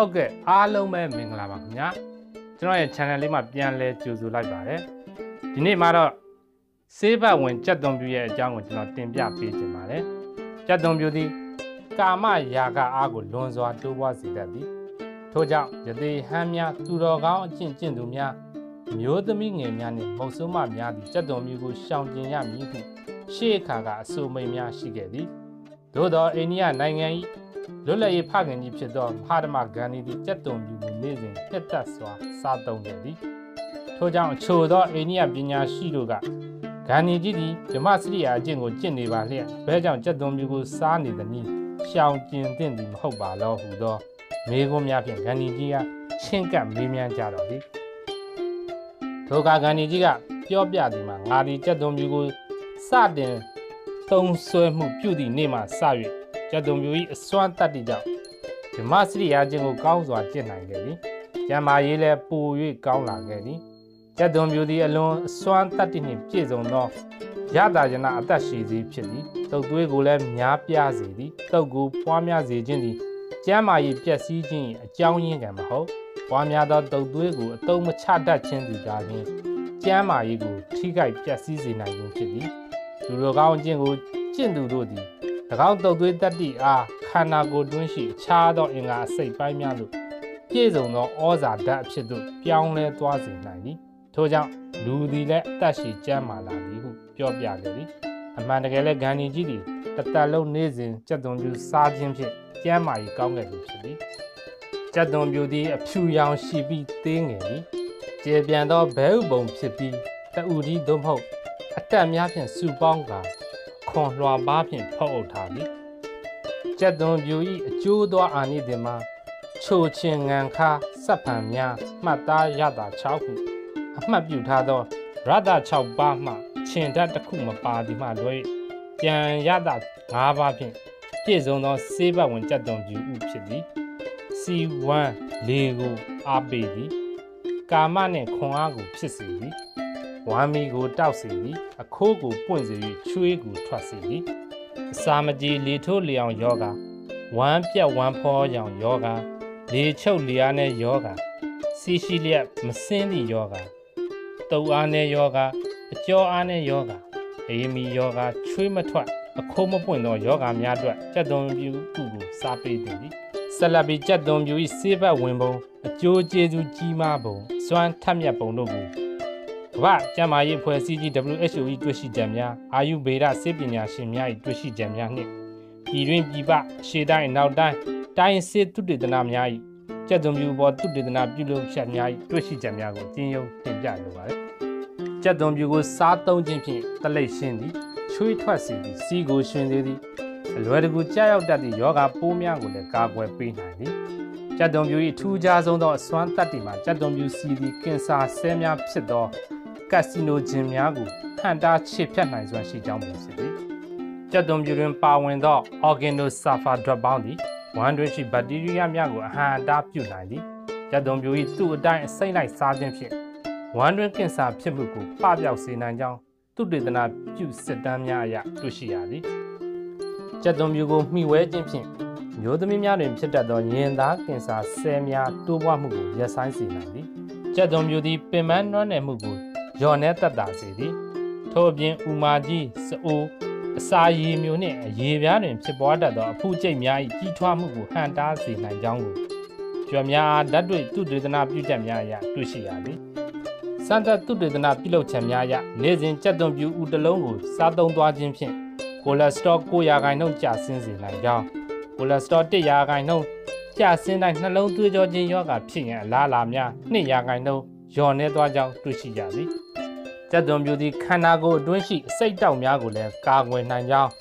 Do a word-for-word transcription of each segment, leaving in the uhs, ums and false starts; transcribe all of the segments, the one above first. ဟုတ်ကဲ့အားလုံးပဲမင်္ဂလာပါခင်ဗျာကျွန်တော်ရဲ့ channel လေးမှာပြန်လဲကြိုဆိုလိုက်ပါတယ်ဒီနေ့မှာတော့ဆေးဘဝင်ကြက်သွန်ပြူရဲ့အကြောင်းကိုကျွန်တော်တင်ပြပေးခြင်းပါတယ်ကြက်သွန်ပြူသည်ကာမရာဂအားကိုလွန်စွာတိုးပွားစေတတ်သည်ထို့ကြောင့်ယသိဟန်းများသူတော်ကောင်းအကျင့်ကျင့်သူများမျိုးသမီးငယ်များနှင့်မုတ်ဆိုးမများသည်ကြက်သွန်ပြူကိုရှောင်ကျဉ်ရမည်ဟုရှေးအခါကအဆိုမိန်များရှိခဲ့သည်သို့သောအိန္ဒိယနိုင်ငံ၏လွတ်လပ်ရေးဖခင်ကြီးဖြစ်သောမဟာဓမ္မဂန္ဒီသည်ကြက်သွန်ပြူကိုနေ့စဉ်ပြတ်တက်စွာစားသုံးခဲ့သည်ထို့ကြောင့်အချို့သောအိန္ဒိယပညာရှိတို့ကဂန္ဒီကြီးသည်ဓမ္မစရိယာအကျင့်ကိုကျင့်နေပါလျက်ဘဲကြောင့်ကြက်သွန်ပြူကိုစားနေသည်နည်းရှောင်ကျဉ်သင့်သည်မဟုတ်ပါလောဟုသောမေးခွန်းများဖြင့်ဂန္ဒီကြီးကချင်းကပ်မေးမြန်းကြတော်သည်ထိုအခါဂန္ဒီကြီးကပြောပြသည်မှာငါသည်ကြက်သွန်ပြူကိုစတင်သုံးဆွဲမှုပြုသည့်နေ့မှစ၍ကြက်သွန်ပြူ၏အစွမ်းတတ္တိကြောင့်ဓမ္မစရိယာကျင့်ကိုကောင်းစွာကျင့်နိုင်ခဲ့သည်။ကျမ်းမာရေးလည်းပို၍ကောင်းလာခဲ့သည်။ကြက်သွန်ပြူသည်အလွန်အစွမ်းတတ္တိနှင့်ပြည့်စုံသောရတာရဏအသက်ရှိစေဖြစ်သည်။တုပ်သွေးကိုလည်းများပြားစေသည်။တုပ်ကိုပွားများစေခြင်းသည်ကျမ်းမာရေးပျက်စီးခြင်းအကြောင်းရင်းကမဟုတ်။ပွားများသောတုပ်သွေးကိုအသုံးမချတတ်ခြင်းသည်သာလျှင်ကျမ်းမာရေးကိုထိခိုက်ပျက်စီးစေနိုင်ခြင်းဖြစ်သည်။လူတော်ကောင်းကျင့်ကိုကျင့်သူတို့သည်၎င်းတုပ်သွေးတတ္တိအားခန္ဓာကိုယ်တွင်းရှိအခြားသောအင်္ဂါအစိတ်ပိုင်းများသို့ပြည့်စုံသောဩဇာဓာတ်အဖြစ်သို့ပြောင်းလဲသွားစေနိုင်သည်ထို့ကြောင့်လူသည်လည်းအသက်ရှိကျန်းမာလာသည်ဟုပြောပြခဲ့သည်အမှန်တကယ်လည်းဂန္ဒီကြီးသည်တသက်လုံးနေ့စဉ်ကြက်သွန်ပြူစားခြင်းဖြင့်ကျန်းမာရေးကောင်းခဲ့သည်ဖြစ်သည်ကြက်သွန်ပြူသည်အဖြူရောင်ရှိပြီးသေးငယ်သည်ကျေပြန်သောဘဲဥပုံဖြစ်ပြီးတူကြီးသို့မဟုတ်အတက်များဖြင့်စုပေါင်းကာခွန်လွှာပါဖြင့်ဖောက်အုပ်ထားသည်ကြက်သွန်ပြူ၏အကျိုးသောအာနိသင်မှာချိုချင်ငံခါစပ်ဖန်များမှတ်သားရတာ၆ခုအမှတ်ပြုထားသောရတာ၆ပါးမှခြင်ဓာတ်တစ်ခုမပါသည်မှလွဲ၍ကျန်ရတာ၅ပါးဖြင့်ပြည့်စုံသောဆေးဘဝင်ကြက်သွန်ပြူဥဖြစ်သည် စီ ဝမ်း လေကိုအားပေးသည်ကာမနှင့်ခွန်အားကိုဖြစ်စေသည်ဝမ်းမီကိုတောက်စေသည်အခိုးကိုပွင့်စေ၍ချွေးကိုထွက်စေသည်အစာမကြေလေထိုးလျောင်ယောဂဝမ်းပြက်ဝမ်းဖောရောင်ယောဂလေချုပ်လျားနဲ့ယောဂစီရှိလျက်မစင်းသည့်ယောဂတုပ်အားနဲ့ယောဂအကျော်အားနဲ့ယောဂအေးမီယောဂချွေးမထွက်အခိုးမပွင့်သောယောဂများအတွက်ကြက်သွန်ပြူဥကိုစားပေးသည်ဆက်လက်ပြီးကြက်သွန်ပြူ၏ဆေးဘဝင်ပုံအကျိုးကျေးဇူးကြီးမားပုံစွမ်းထက်မြက်ပုံတို့ကိုကမ္ဘာ့ကျန်းမာရေးအဖွဲ့အစည်း W H O ၏တွေ့ရှိချက်များအာယုဗေဒဆေးပညာရှင်များ၏တွေ့ရှိချက်များနှင့်ပြည်တွင်းပြည်ပရှေ့တိုင်းနောက်တိုင်းတိုင်းဆေးသုတေသနများ၏ကြက်သွန်ပြူပေါ်သုတေသနပြုလုပ်ချက်များ၏တွေ့ရှိချက်များကိုတင်ရုံတင်ပြလိုပါသည်။ကြက်သွန်ပြူကိုစားသုံးခြင်းဖြင့်တလိပ်ရှင်းသည်၊ချွေးထွက်စေသည်၊စီးကိုရှင်စေသည်အလွယ်တကူကြားရောက်တတ်သည့်ယောဂပိုးများကိုလည်းကာကွယ်ပေးနိုင်သည်။ကြက်သွန်ပြူ၏ထူးခြားဆုံးသောအစွမ်းတတ္တိမှာကြက်သွန်ပြူစီသည်ကင်ဆာဆဲများဖြစ်သောကက်စီနိုဂျင်များကိုဟန်တာချေဖြတ်နိုင်စွမ်းရှိကြောင်းပုံစံသည်ကြက်သွန်ပြူတွင်ပါဝင်သော Organosulfur ဓာတ်ပေါင်းသည်ဝမ်းတွင်းရှိဘက်တီးရီးယားများကိုအဟန်တာပြုနိုင်သည်ကြက်သွန်ပြူ၏သူ့အတိုင်းအစိမ့်လိုက်စားခြင်းဖြင့်ဝမ်းတွင်းကင်ဆာဖြစ်မှုကိုပပျောက်စေနိုင်ကြောင်းသုတေသနပြုစစ်တမ်းများအရတွေ့ရှိရသည်ကြက်သွန်ပြူကိုမှီဝဲခြင်းဖြင့်မျိုးသမီးများတွင်ဖြစ်တတ်သောရင်သားကင်ဆာဆဲများတိုးပွားမှုကိုရပ်ဆိုင်းစေနိုင်သည်ကြက်သွန်ပြူသည်ပင်ပန်းနွမ်းနယ်မှုကိုညော်နဲ့တက်တာစီသည်ထို့အပြင်ဥမာကြီးစအိုအစာရည်မျိုးနှင့်အရေပြားတွင်ဖြစ်ပွားတတ်သောအဖူးကျိတ်များ၏ကြီးထွားမှုကိုဟန်တားစေနိုင်ကြောင်းကိုကြွများဓာတ်တွေသုတေသနပြုချက်များအရတွေ့ရှိရသည်စံသက်သုတေသနပြုလုပ်ချက်များအရနေ့စဉ်ကြက်သွန်ပြူဥတစ်လုံးကိုစားသုံးသွားခြင်းဖြင့်ကိုလက်စတော့ကိုရာခိုင်နှုန်းကျဆင်းစေနိုင်ကြောင်းကိုလက်စတော့တစ်ရာခိုင်နှုန်းကျဆင်းတိုင်းနှလုံးသွေးကြောခြင်းရောဂါဖြစ်ရန်အလားအလာများနှစ်ရာခိုင်နှုန်းညော်နဲ့သွားကြောင်းတွေ့ရှိရသည်ကြက်သွန်ပြူသည်ခန္ဓာကိုယ်အတွင်းရှိအစိတ်တောက်များကိုလည်းကာကွယ်နိုင်ကြောင်း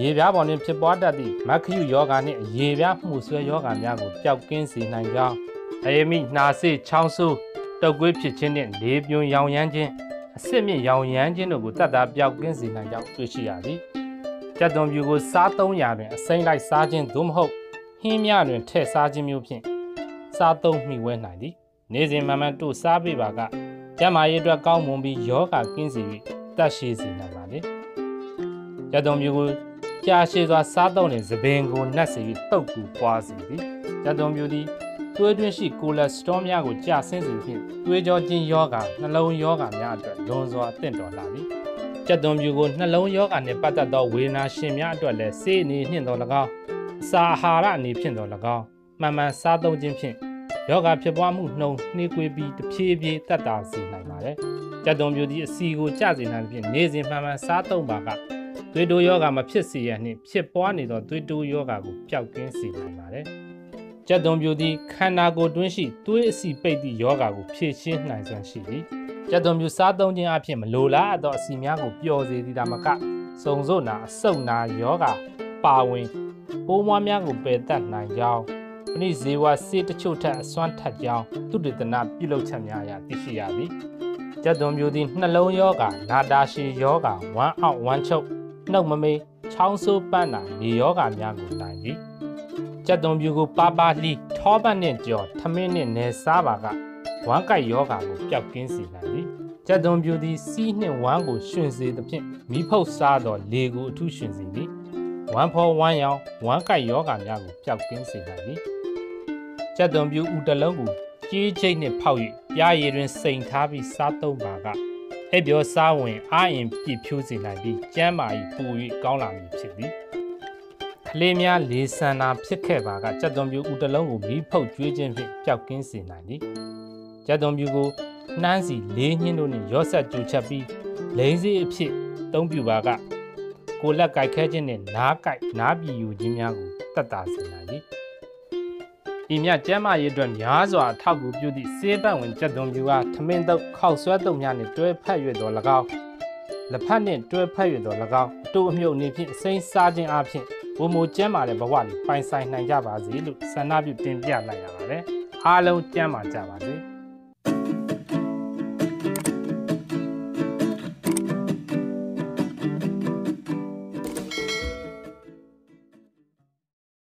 ရေပြားပေါ်တွင်ဖြစ်ပွားတတ်သည့်မက္ခယုယောဂနှင့်ရေပြားမှုဆွဲယောဂများကိုပျောက်ကင်းစေနိုင်ကြောင်းအေမိနှာစေးချောင်းဆိုးတုပ်ကွေးဖြစ်ခြင်းနှင့်လေပြွန်ရောင်ရမ်းခြင်းအဆစ်မြင့်ရောင်ရမ်းခြင်းတို့ကိုတတ်တာပျောက်ကင်းစေနိုင်ကြောင်းတွေ့ရှိရသည်ကြက်သွန်ပြူကိုစားသုံးရာတွင်အစိမ့်လိုက်စားခြင်းသို့မဟုတ်ဟင်းများတွင်ထည့်စားခြင်းမျိုးဖြင့်စားသုံးမှီဝဲနိုင်သည်နေ့စဉ်မှန်မှန်တို့စားပေးပါကကျန်းမာရေးအတွက်ကောင်းမွန်ပြီးယောဂကင်းစေ၍တက်ရှိစေနိုင်ပါလေ။ကြက်သွန်ပြူကိုကြာရှည်စွာစားသုံးရင်သပင်ကိုနှက်စေ၍တုပ်ကူပွားစေသည်။ကြက်သွန်ပြူသည်多吨水勾勒市场面后假深深深，多将近腰杆，那老腰杆面着浓缩等到哪里？这东西后，那老腰杆呢，把它到为难西面着来，谁能听到那个？撒哈拉能听到那个？慢慢撒到精品，腰杆皮包木弄，你规避的皮皮在打谁来拿嘞？这东西的水果假深深深，内心慢慢撒到哪个？ 最多要干嘛？撇水呀你，撇半年到最多要干个漂干水来拿嘞。这东西的看哪个东西，对是背的要干个撇水来算水的。这东西啥东西啊？偏么罗拉到西面个标志的那么个，双手拿手拿要干把玩，后面面个背带拿腰，你只要洗的秋天酸太腰，都得拿皮肉吃面呀，必须呀的。这东西的那老要干，那大是要干，弯凹弯翘。 那我们长寿班呐，你要干咩个难的？这东西个爸爸哩，他爸呢叫他们呢来啥吧个？我该要干个比较紧实难的。这东西的西呢，我个选择的片，米泡啥的，哪个都选择的。我泡我要，我该要干咩个比较紧实难的。这东西有的人个，直接呢泡鱼，也有人生他比啥都麻个。 代表社会阿因比票子难比，肩膀一不与高难比皮的。里面里三那皮开吧个，这种比乌的人物没跑最精品，比较更是难的。这种比个男士年轻人要是做起比，男士一批都比吧个，过了该开见的哪该哪比有几面个，得大是难的。里面肩膀一转，两爪他不比的三百文这种比啊，他们都靠说都面的最怕越多了高，那怕呢最怕越多了高，都没有那片生杀进阿片，我们肩膀的不话的，半山人家把一路山那边边边来呀嘞，阿龙肩膀加把子。